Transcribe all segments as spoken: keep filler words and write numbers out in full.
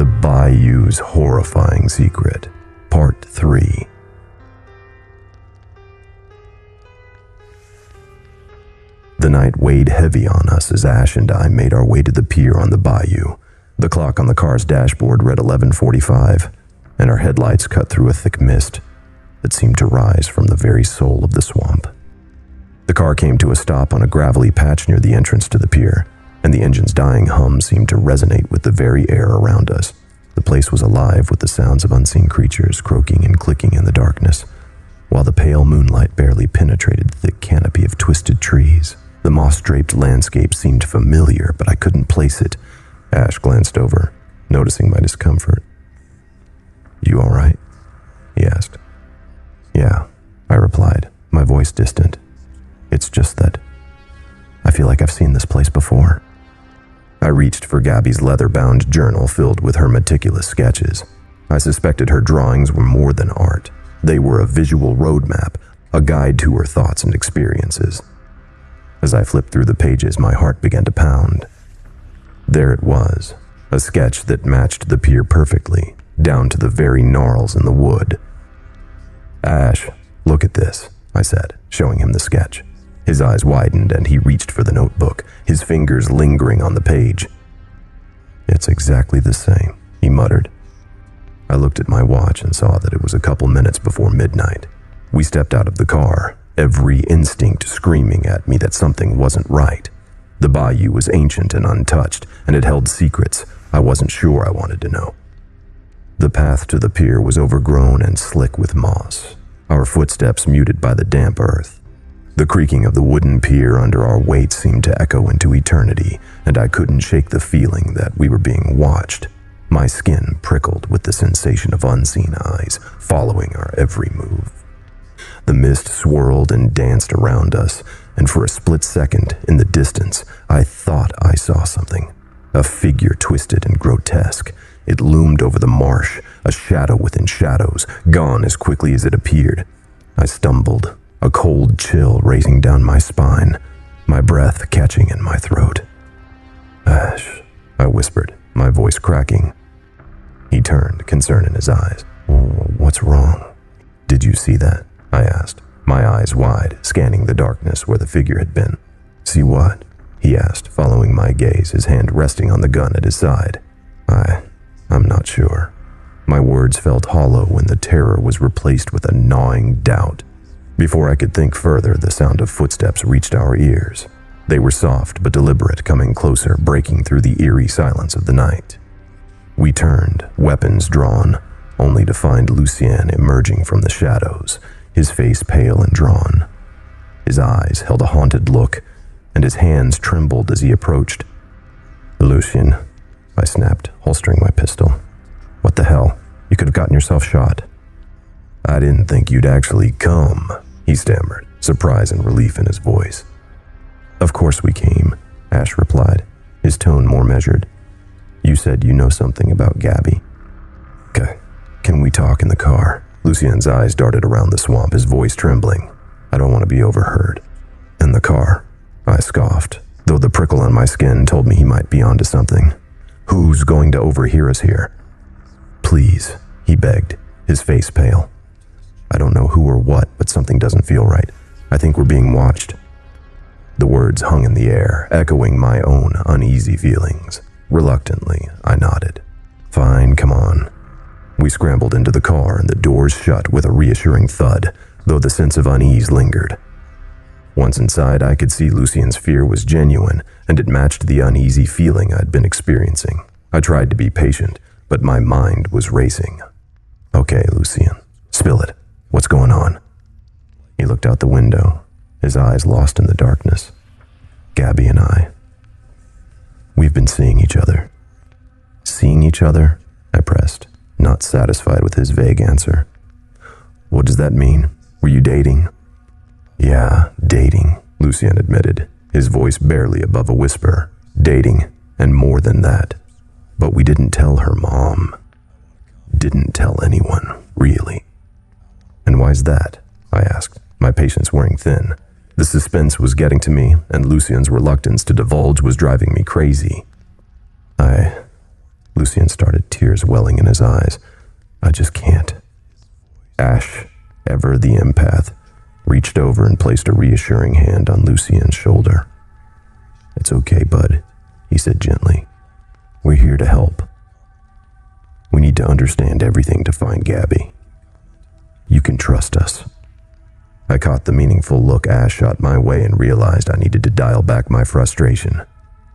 The Bayou's Horrifying Secret, Part three. The night weighed heavy on us as Ash and I made our way to the pier on the bayou. The clock on the car's dashboard read eleven forty-five, and our headlights cut through a thick mist that seemed to rise from the very soul of the swamp. The car came to a stop on a gravelly patch near the entrance to the pier, and the engine's dying hum seemed to resonate with the very air around us. The place was alive with the sounds of unseen creatures croaking and clicking in the darkness, while the pale moonlight barely penetrated the thick canopy of twisted trees. The moss-draped landscape seemed familiar, but I couldn't place it. Ash glanced over, noticing my discomfort. "You all right?" he asked. "Yeah," I replied, my voice distant. "It's just that I feel like I've seen this place before." I reached for Gabby's leather-bound journal filled with her meticulous sketches. I suspected her drawings were more than art. They were a visual roadmap, a guide to her thoughts and experiences. As I flipped through the pages, my heart began to pound. There it was, a sketch that matched the pier perfectly, down to the very gnarls in the wood. "Ash, look at this," I said, showing him the sketch. His eyes widened and he reached for the notebook, his fingers lingering on the page. "It's exactly the same," he muttered. I looked at my watch and saw that it was a couple minutes before midnight. We stepped out of the car, every instinct screaming at me that something wasn't right. The bayou was ancient and untouched, and it held secrets I wasn't sure I wanted to know. The path to the pier was overgrown and slick with moss, our footsteps muted by the damp earth. The creaking of the wooden pier under our weight seemed to echo into eternity, and I couldn't shake the feeling that we were being watched. My skin prickled with the sensation of unseen eyes following our every move. The mist swirled and danced around us, and for a split second, in the distance, I thought I saw something. A figure twisted and grotesque. It loomed over the marsh, a shadow within shadows, gone as quickly as it appeared. I stumbled, a cold chill racing down my spine, my breath catching in my throat. "Ash," I whispered, my voice cracking. He turned, concern in his eyes. "What's wrong? Did you see that?" I asked, my eyes wide, scanning the darkness where the figure had been. "See what?" he asked, following my gaze, his hand resting on the gun at his side. I, I'm not sure. My words felt hollow when the terror was replaced with a gnawing doubt. Before I could think further, the sound of footsteps reached our ears. They were soft but deliberate, coming closer, breaking through the eerie silence of the night. We turned, weapons drawn, only to find Lucien emerging from the shadows, his face pale and drawn. His eyes held a haunted look, and his hands trembled as he approached. "Lucien," I snapped, holstering my pistol. "What the hell? You could have gotten yourself shot." "I didn't think you'd actually come," he stammered, surprise and relief in his voice. "Of course we came," Ash replied, his tone more measured. "You said you know something about Gabby." "Okay, can we talk in the car?" Lucien's eyes darted around the swamp, his voice trembling. "I don't want to be overheard." "In the car?" I scoffed, though the prickle on my skin told me he might be onto something. "Who's going to overhear us here?" "Please," he begged, his face pale. "I don't know who or what, but something doesn't feel right. I think we're being watched." The words hung in the air, echoing my own uneasy feelings. Reluctantly, I nodded. "Fine, come on." We scrambled into the car and the doors shut with a reassuring thud, though the sense of unease lingered. Once inside, I could see Lucien's fear was genuine, and it matched the uneasy feeling I'd been experiencing. I tried to be patient, but my mind was racing. "Okay, Lucien, spill it. What's going on?" He looked out the window, his eyes lost in the darkness. "Gabby and I. We've been seeing each other." "Seeing each other?" I pressed, not satisfied with his vague answer. "What does that mean? Were you dating?" "Yeah, dating," Lucien admitted, his voice barely above a whisper. "Dating, and more than that. But we didn't tell her mom. Didn't tell anyone, really." "And why's that?" I asked, my patience wearing thin. The suspense was getting to me, and Lucien's reluctance to divulge was driving me crazy. I... Lucien started, tears welling in his eyes. I just can't. Ash, ever the empath, reached over and placed a reassuring hand on Lucien's shoulder. It's okay, bud, he said gently. We're here to help. We need to understand everything to find Gabby. You can trust us. I caught the meaningful look Ash shot my way and realized I needed to dial back my frustration.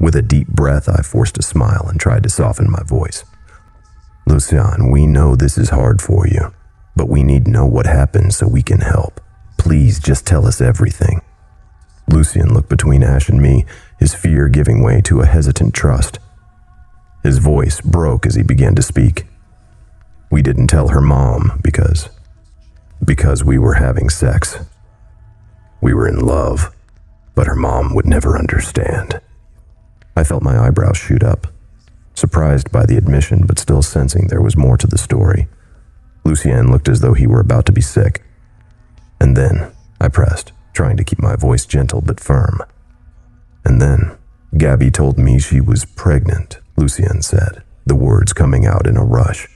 With a deep breath, I forced a smile and tried to soften my voice. Lucien, we know this is hard for you, but we need to know what happened so we can help. Please just tell us everything. Lucien looked between Ash and me, his fear giving way to a hesitant trust. His voice broke as he began to speak. We didn't tell her mom because... because we were having sex. We were in love, but her mom would never understand. I felt my eyebrows shoot up, surprised by the admission but still sensing there was more to the story. Lucien looked as though he were about to be sick. And then, I pressed, trying to keep my voice gentle but firm. And then, Gabby told me she was pregnant, Lucien said, the words coming out in a rush.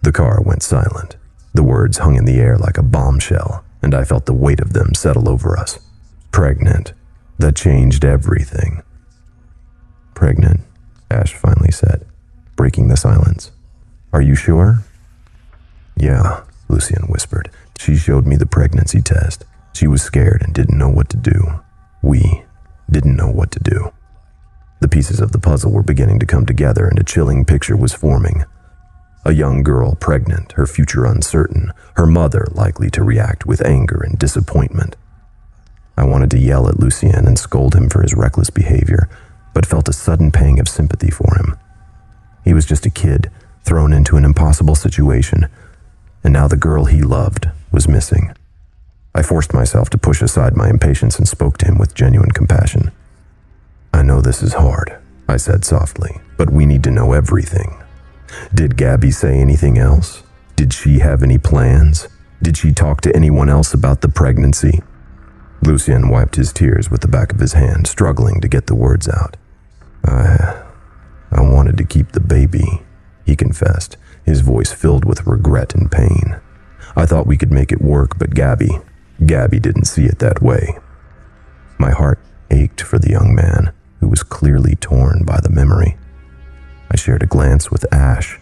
The car went silent. The words hung in the air like a bombshell, and I felt the weight of them settle over us. Pregnant. That changed everything. Pregnant, Ash finally said, breaking the silence. Are you sure? Yeah, Lucien whispered. She showed me the pregnancy test. She was scared and didn't know what to do. We didn't know what to do. The pieces of the puzzle were beginning to come together and a chilling picture was forming. A young girl pregnant, her future uncertain, her mother likely to react with anger and disappointment. I wanted to yell at Lucien and scold him for his reckless behavior, but felt a sudden pang of sympathy for him. He was just a kid, thrown into an impossible situation, and now the girl he loved was missing. I forced myself to push aside my impatience and spoke to him with genuine compassion. I know this is hard, I said softly, but we need to know everything. Did Gabby say anything else? Did she have any plans? Did she talk to anyone else about the pregnancy? Lucien wiped his tears with the back of his hand, struggling to get the words out. I... I wanted to keep the baby, he confessed, his voice filled with regret and pain. I thought we could make it work, but Gabby... Gabby didn't see it that way. My heart ached for the young man, who was clearly torn by the memory. I shared a glance with Ash,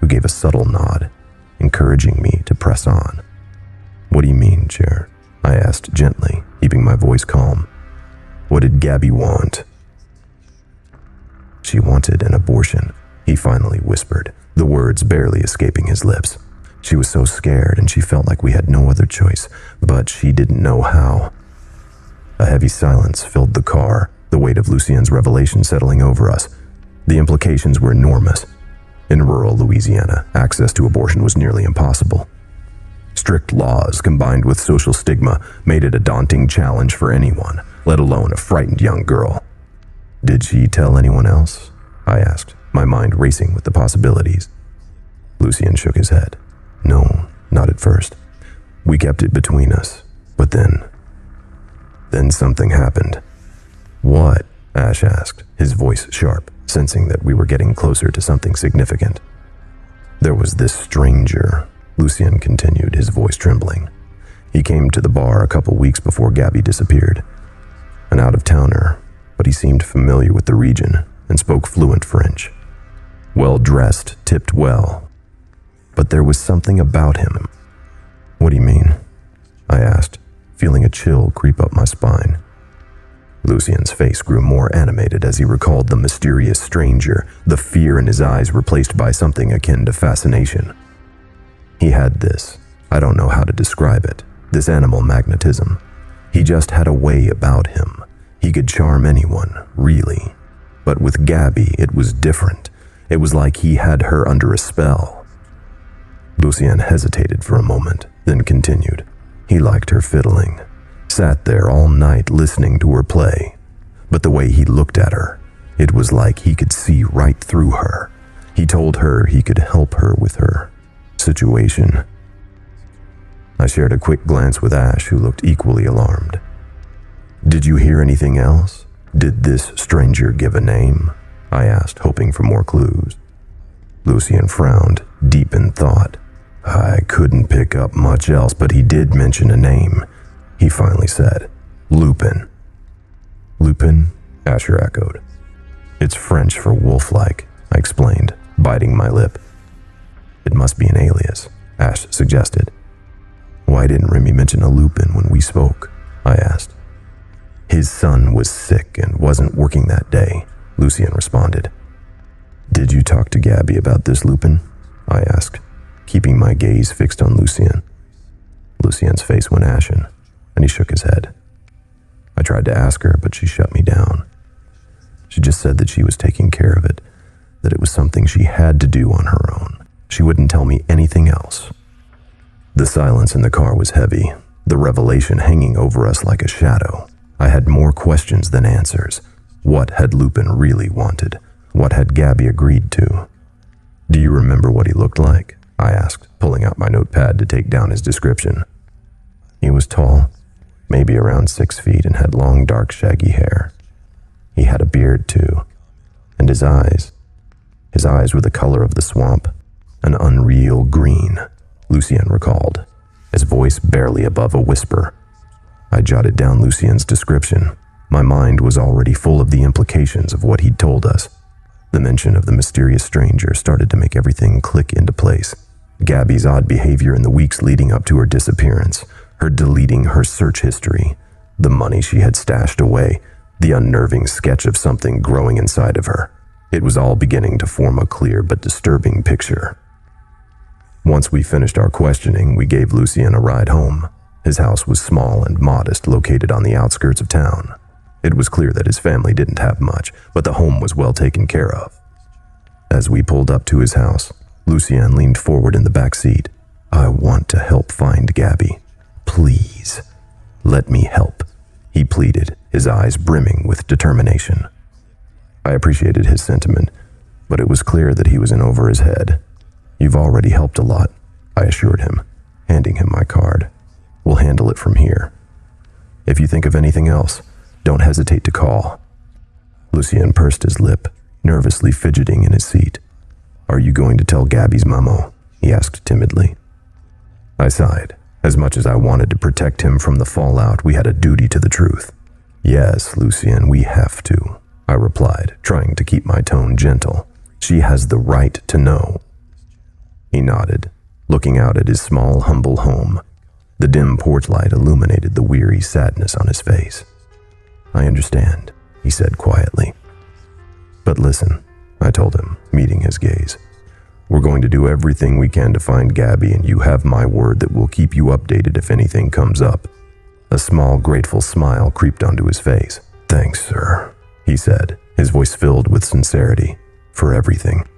who gave a subtle nod, encouraging me to press on. What do you mean, Chair? I asked gently, keeping my voice calm. What did Gabby want? She wanted an abortion, he finally whispered, the words barely escaping his lips. She was so scared and she felt like we had no other choice, but she didn't know how. A heavy silence filled the car, the weight of Lucien's revelation settling over us. The implications were enormous. In rural Louisiana, access to abortion was nearly impossible. Strict laws combined with social stigma made it a daunting challenge for anyone, let alone a frightened young girl. Did she tell anyone else? I asked, my mind racing with the possibilities. Lucien shook his head. No, not at first. We kept it between us, but then... Then something happened. What? Ash asked, his voice sharp, sensing that we were getting closer to something significant. There was this stranger, Lucien continued, his voice trembling. He came to the bar a couple weeks before Gabby disappeared. An out-of-towner, but he seemed familiar with the region and spoke fluent French. Well-dressed, tipped well. But there was something about him. What do you mean? I asked, feeling a chill creep up my spine. Lucien's face grew more animated as he recalled the mysterious stranger, the fear in his eyes replaced by something akin to fascination. He had this, I don't know how to describe it, this animal magnetism. He just had a way about him. He could charm anyone, really. But with Gabby, it was different. It was like he had her under a spell. Lucien hesitated for a moment, then continued. He liked her fiddling. Sat there all night listening to her play, but the way he looked at her, it was like he could see right through her. He told her he could help her with her situation. I shared a quick glance with Ash, who looked equally alarmed. Did you hear anything else? Did this stranger give a name? I asked, hoping for more clues. Lucien frowned, deep in thought. I couldn't pick up much else, but he did mention a name. He finally said, Lupin. Lupin? Asher echoed. It's French for wolf-like, I explained, biting my lip. It must be an alias, Ash suggested. Why didn't Remy mention a Lupin when we spoke? I asked. His son was sick and wasn't working that day, Lucien responded. Did you talk to Gabby about this, Lupin? I asked, keeping my gaze fixed on Lucien. Lucien's face went ashen, and he shook his head. I tried to ask her, but she shut me down. She just said that she was taking care of it, that it was something she had to do on her own. She wouldn't tell me anything else. The silence in the car was heavy, the revelation hanging over us like a shadow. I had more questions than answers. What had Lupin really wanted? What had Gabby agreed to? Do you remember what he looked like? I asked, pulling out my notepad to take down his description. He was tall, maybe around six feet, and had long, dark, shaggy hair. He had a beard, too, and his eyes. His eyes were the color of the swamp, an unreal green, Lucien recalled, his voice barely above a whisper. I jotted down Lucien's description. My mind was already full of the implications of what he'd told us. The mention of the mysterious stranger started to make everything click into place. Gabby's odd behavior in the weeks leading up to her disappearance, her deleting her search history, the money she had stashed away, the unnerving sketch of something growing inside of her. It was all beginning to form a clear but disturbing picture. Once we finished our questioning, we gave Lucien a ride home. His house was small and modest, located on the outskirts of town. It was clear that his family didn't have much, but the home was well taken care of. As we pulled up to his house, Lucien leaned forward in the back seat. I want to help find Gabby. Please, let me help, he pleaded, his eyes brimming with determination. I appreciated his sentiment, but it was clear that he was in over his head. You've already helped a lot, I assured him, handing him my card. We'll handle it from here. If you think of anything else, don't hesitate to call. Lucien pursed his lip, nervously fidgeting in his seat. Are you going to tell Gabby's mamo? He asked timidly. I sighed. As much as I wanted to protect him from the fallout, we had a duty to the truth. Yes, Lucien, we have to, I replied, trying to keep my tone gentle. She has the right to know. He nodded, looking out at his small, humble home. The dim porch light illuminated the weary sadness on his face. I understand, he said quietly. But listen, I told him, meeting his gaze. We're going to do everything we can to find Gabby, and you have my word that we'll keep you updated if anything comes up. A small, grateful smile creeped onto his face. Thanks, sir, he said, his voice filled with sincerity, for everything.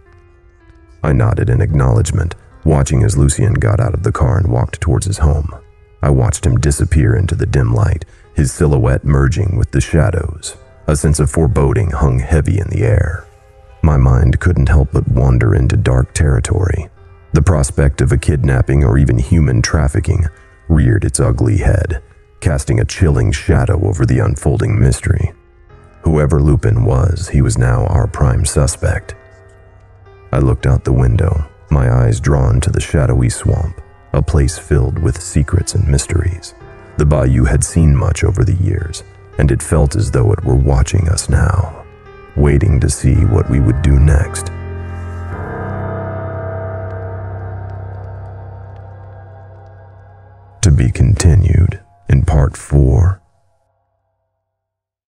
I nodded in acknowledgement, watching as Lucien got out of the car and walked towards his home. I watched him disappear into the dim light, his silhouette merging with the shadows. A sense of foreboding hung heavy in the air. My mind couldn't help but wander into dark territory. The prospect of a kidnapping or even human trafficking reared its ugly head, casting a chilling shadow over the unfolding mystery. Whoever Lupin was, he was now our prime suspect. I looked out the window, my eyes drawn to the shadowy swamp, a place filled with secrets and mysteries. The bayou had seen much over the years, and it felt as though it were watching us now, waiting to see what we would do next. To be continued in part four.